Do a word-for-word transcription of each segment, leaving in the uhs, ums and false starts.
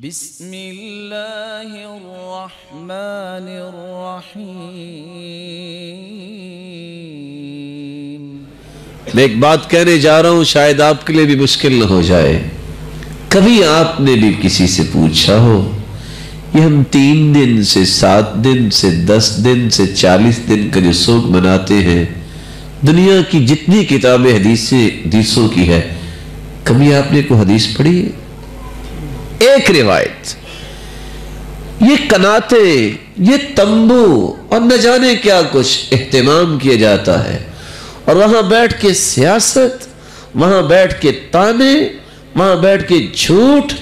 बिस्मिल्लाहिर्रहमानिर्रहीम। मैं एक बात कहने जा रहा हूं, शायद आपके लिए भी मुश्किल न हो जाए। कभी आपने भी किसी से पूछा हो ये हम तीन दिन से सात दिन से दस दिन से चालीस दिन का जो शोक मनाते हैं, दुनिया की जितनी किताबें हदीसें हदीसों की है, कभी आपने कोई हदीस पढ़ी है? एक रिवायत, ये कनाते ये तंबू और न जाने क्या कुछ एहतमाम किया जाता है, और वहां बैठ के सियासत, वहां बैठ के ताने, वहां बैठ के झूठ,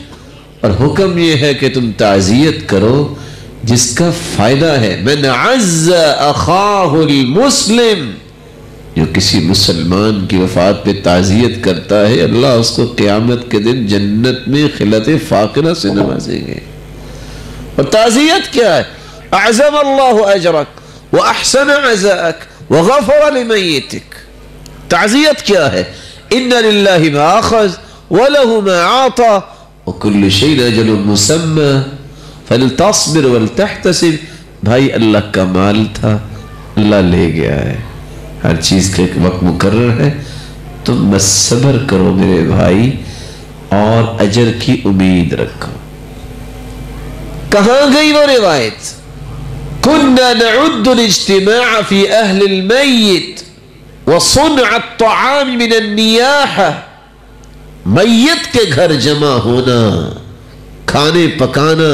और हुक्म यह है कि तुम ताज़ियत करो जिसका फायदा है। मन अज़्ज़ा अख़ाहुल मुस्लिम, जो किसी मुसलमान की वफात पे ताज़ियत करता है, अल्लाह उसको क़यामत के दिन जन्नत में खिलते फ़ाक़िरा से नवाजेंगे। और ताज़ियत क्या है? अज़म अल्लाहु अजरक व अहसन अज़ाक व गफ़र लिमय्यतिक। ताज़ियत क्या है? इन्ना लिल्लाहि मा अख़ज़ व लहु मा अता कुल्लु शैइन अजल मुसम्मा फलतस्बिर वलतहतसिब। भाई अल्लाह का माल था, अल्लाह ले गया है, हर चीज़ का एक वक्त मुकर्रर है, तुम बस सब्र करो मेरे भाई और अजर की उम्मीद रखो। कहाँ गई वो रिवायत? कुन्ना नउद्दु इज्तिमाअ फी अहल अल मैयत व सुनअ अत तआम मिन अन नियाहा। मैयत के घर जमा होना, खाने पकाना,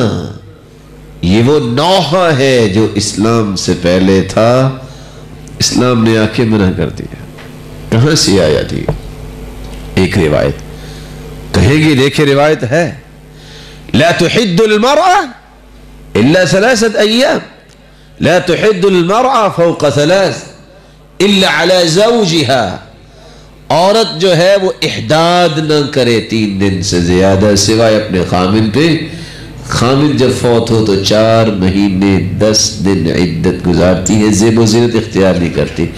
ये वो नौहा है जो इस्लाम से पहले था, इस्लाम ने आके मना कर दिया। कहां से आया थी एक रिवायत? कहेंगे देखे रिवायत है, ला तुहिद्दुल मरअ इल्ला सलासत अय्याम, ला तुहिद्दुल मरअ फौक़ सलास इल्ला अला ज़ौजिहा। औरत जो है वो इहदाद ना करे तीन दिन से ज्यादा सिवाय अपने खामिन पे। खामिन जब फौत हो तो चार महीने दस दिन इद्दत गुजारती है, ज़ेब व ज़ीनत इख्तियार नहीं करती।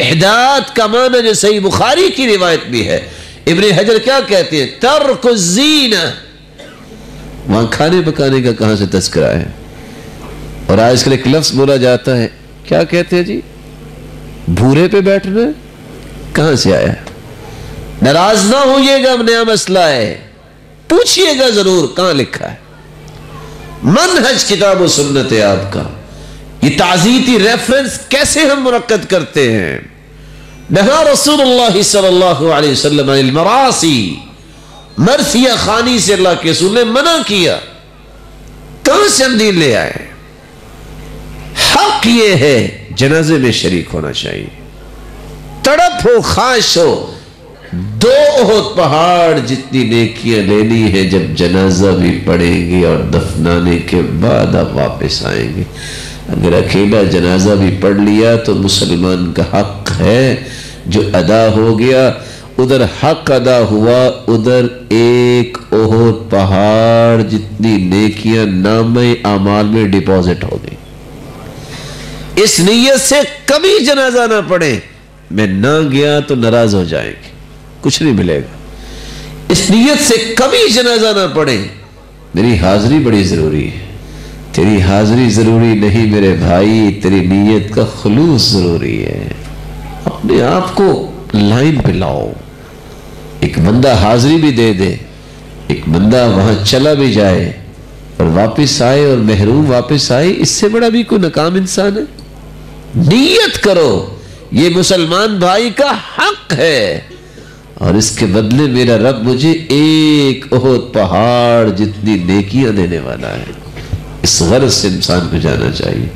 इहदाद का माना जो सही बुखारी की रिवायत भी है, इब्ने हजर क्या कहते हैं? तर्क ज़ीना। वहाँ खाने पकाने का कहाँ से तस्करा है? और आजकल एक लफ्ज़ बोला जाता है, क्या कहते हैं जी, भूरे पे बैठना, कहां से आया? नाराज ना होइएगा, नया मसला है, पूछिएगा जरूर कहां लिखा है। मनहज किताब व सुन्नत है आपका, ये ताज़ीती रेफरेंस कैसे हम मुरक्कद करते हैं। नहा रसूलुल्लाह सल्लल्लाहु अलैहि वसल्लम अनिल मरासी, मरसिया खानी से अल्लाह के रसूल ने मना किया, कहां से हम दीन ले आए। हक ये है जनाजे में शरीक होना चाहिए, तड़प हो खाश हो, दो ओहद पहाड़ जितनी नेकियां लेनी है। जब जनाजा भी पढ़ेंगे और दफनाने के बाद आप वापस आएंगे। अगर अकेला जनाजा भी पढ़ लिया तो मुसलमान का हक है जो अदा हो गया। उधर हक अदा हुआ, उधर एक ओहद पहाड़ जितनी नेकियां नामे आमाल में डिपॉजिट हो गई। इस नीयत से कभी जनाजा ना पढ़े, मैं ना गया तो नाराज हो जाएंगे, कुछ नहीं मिलेगा। इस नीयत से कभी जनाजा ना पड़े, मेरी हाजिरी बड़ी जरूरी है। तेरी हाजिरी जरूरी नहीं मेरे भाई, तेरी नीयत का खुलूस जरूरी है। अपने आप को लाइन पे लाओ। एक बंदा हाजिरी भी दे दे, एक बंदा वहां चला भी जाए और वापस आए और महरूम वापस आए, इससे बड़ा भी कोई नाकाम इंसान है? नीयत करो ये मुसलमान भाई का हक है और इसके बदले मेरा रब मुझे एक ओहद पहाड़ जितनी नेकियां देने वाला है। इस गर्ज से इंसान को जाना चाहिए।